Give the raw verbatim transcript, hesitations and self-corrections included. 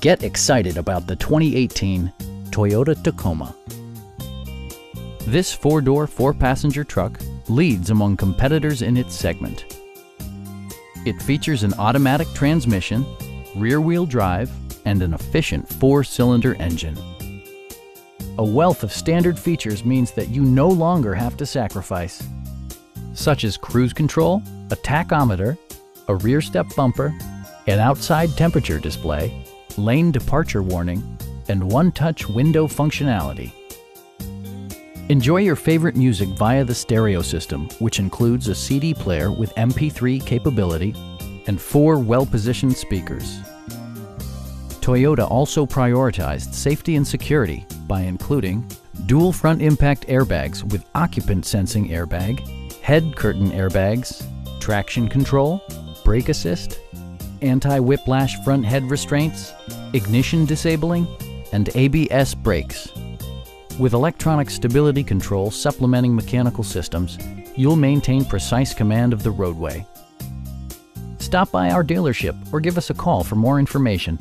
Get excited about the twenty eighteen Toyota Tacoma. This four-door, four-passenger truck leads among competitors in its segment. It features an automatic transmission, rear-wheel drive, and an efficient four-cylinder engine. A wealth of standard features means that you no longer have to sacrifice, such as cruise control, a tachometer, a rear step bumper, an outside temperature display, lane departure warning, and one-touch window functionality. Enjoy your favorite music via the stereo system, which includes a C D player with M P three capability and four well-positioned speakers. Toyota also prioritized safety and security by including dual front impact airbags with occupant sensing airbag, head curtain airbags, traction control, brake assist, anti-whiplash front head restraints, ignition disabling, and A B S brakes. With electronic stability control supplementing mechanical systems, you'll maintain precise command of the roadway. Stop by our dealership or give us a call for more information.